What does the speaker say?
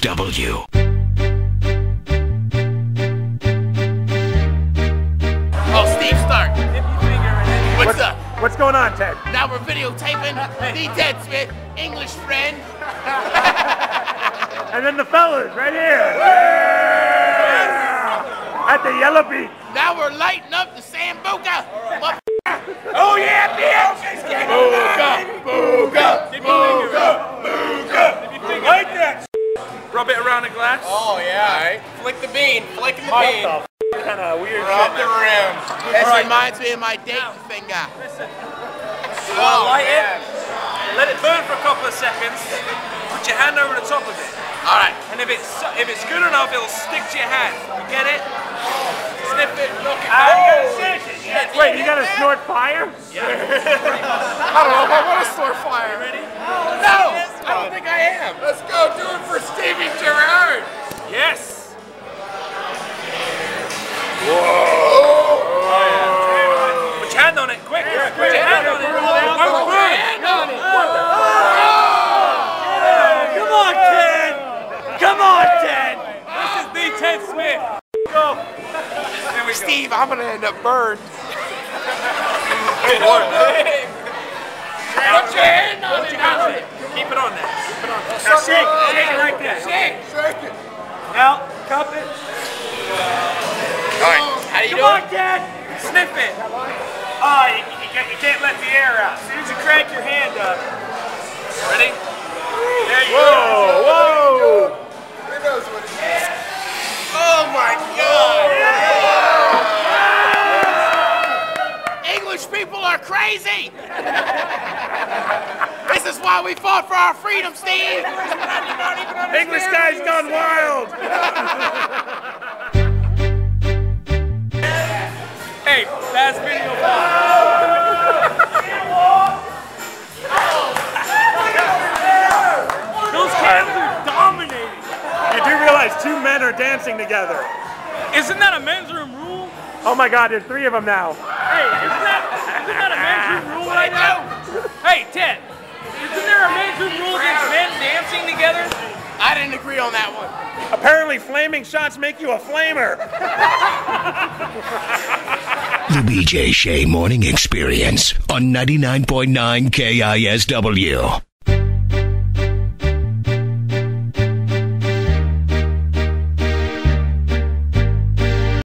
KISW. Oh, Steve Stark. What's up? What's going on, Ted? Now we're videotaping the Ted Smith, English friend. And then the fellas right here. Yeah. At the Yellow Beach. Now we're lighting up the Sambuca. Right. Oh yeah, bitch! Booga, booga, booga, booga. Like that. Rub it around the glass. Oh yeah. All right. Flick the bean. Flick the bean. What the kind of weird shit? Rub the rim. This reminds me of my dating finger. Listen. Oh, light it. Let it burn for a couple of seconds. Put your hand over the top of it. All right. And if it's good enough, it'll stick to your hand. You get it? Sniff it. Look at it. Wait, you gotta snort fire? Yeah. I don't know if I want to snort fire. Ready? No! I don't think I am. Let's go do it for Stevie Gerrard. Yes. Whoa. Oh, yeah. Put your hand on it, quick. Yeah, quick. Put your hand on it. Come on, Ted. Come on, Ted. This is the Ted Smith. Go. There we go. Steve, I'm gonna end up burned. Put your hand on it. Keep it on there. Keep it on there. Now shake. Shake it like that. Shake. Shake it. Now cup it. All right. How do you do it? Come on, Dad. Sniff it. Oh, you can't let the air out. As soon as you crank your hand up. Ready? There you go. Whoa. Who knows what it is? Oh my God. English people are crazy. This is why we fought for our freedom, Steve! English guys gone wild! Hey, last video. Those cats are dominating! You do realize two men are dancing together. Isn't that a men's room rule? Oh my God, there's three of them now. Hey, isn't that a men's room rule right now? Hey, Ted! Isn't there a men's rule against men dancing together? I didn't agree on that one. Apparently flaming shots make you a flamer. The BJ Shea Morning Experience on 99.9 KISW.